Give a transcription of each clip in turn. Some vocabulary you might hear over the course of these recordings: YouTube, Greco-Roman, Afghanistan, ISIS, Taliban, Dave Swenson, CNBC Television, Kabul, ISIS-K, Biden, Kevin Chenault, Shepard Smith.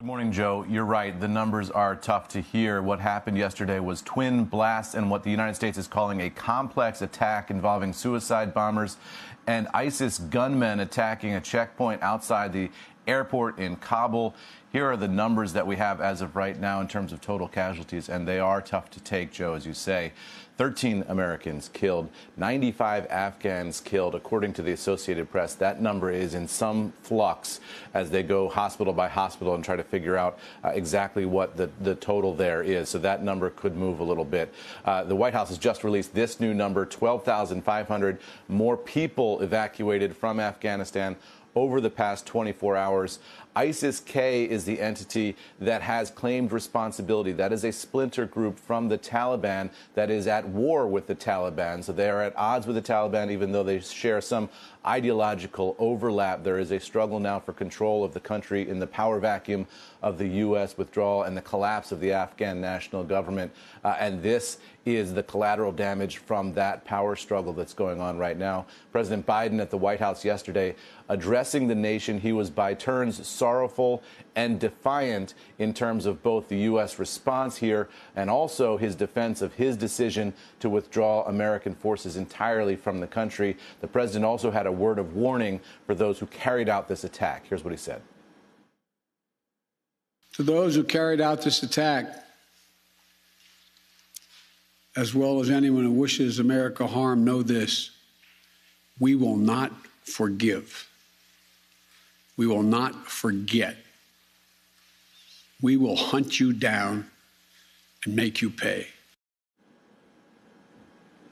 Good morning, Joe. You're right. The numbers are tough to hear. What happened yesterday was twin blasts and what the United States is calling a complex attack involving suicide bombers and ISIS gunmen attacking a checkpoint outside the airport in Kabul. Here are the numbers that we have as of right now in terms of total casualties, and they are tough to take, Joe, as you say. 13 Americans killed, 95 Afghans killed, according to the Associated Press. That number is in some flux as they go hospital by hospital and try to figure out exactly what the total there is. So that number could move a little bit. The White House has just released this new number, 12,500 more people evacuated from Afghanistan over the past 24 hours. ISIS-K is the entity that has claimed responsibility. That is a splinter group from the Taliban that is at war with the Taliban. So they are at odds with the Taliban, even though they share some ideological overlap. There is a struggle now for control of the country in the power vacuum of the U.S. withdrawal and the collapse of the Afghan national government. And this is the collateral damage from that power struggle that's going on right now. President Biden at the White House yesterday addressing the nation, he was by turns sorrowful and defiant in terms of both the U.S. response here and also his defense of his decision to withdraw American forces entirely from the country. The president also had a word of warning for those who carried out this attack. Here's what he said. To those who carried out this attack, as well as anyone who wishes America harm, know this: we will not forgive. We will not forget. We will hunt you down and make you pay.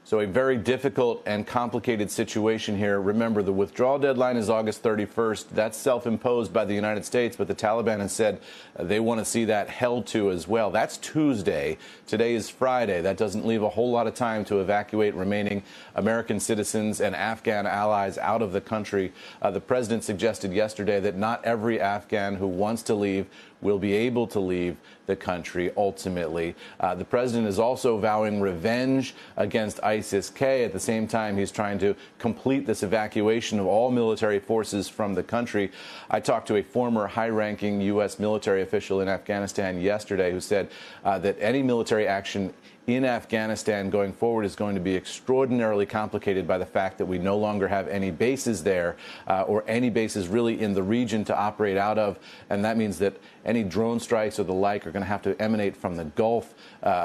So a very difficult and complicated situation here. Remember, the withdrawal deadline is August 31st. That's self-imposed by the United States, but the Taliban has said they want to see that held to as well. That's Tuesday. Today is Friday. That doesn't leave a whole lot of time to evacuate remaining American citizens and Afghan allies out of the country. The president suggested yesterday that not every Afghan who wants to leave will be able to leave the country ultimately. The president is also vowing revenge against ISIS-K. At the same time, he's trying to complete this evacuation of all military forces from the country. I talked to a former high-ranking U.S. military official in Afghanistan yesterday who said that any military action in Afghanistan going forward is going to be extraordinarily complicated by the fact that we no longer have any bases there or any bases really in the region to operate out of. And that means that any drone strikes or the like are going to have to emanate from the Gulf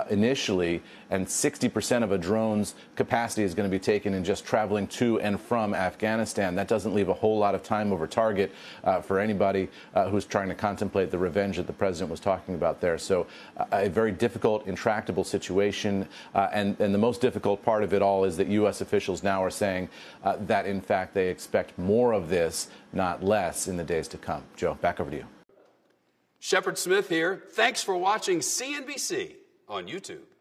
initially. And 60% of a drone's capacity is going to be taken in just traveling to and from Afghanistan. That doesn't leave a whole lot of time over target for anybody who's trying to contemplate the revenge that the president was talking about there. So a very difficult, intractable situation. And the most difficult part of it all is that U.S. officials now are saying that, in fact, they expect more of this, not less, in the days to come. Joe, back over to you. Shepard Smith here. Thanks for watching CNBC on YouTube.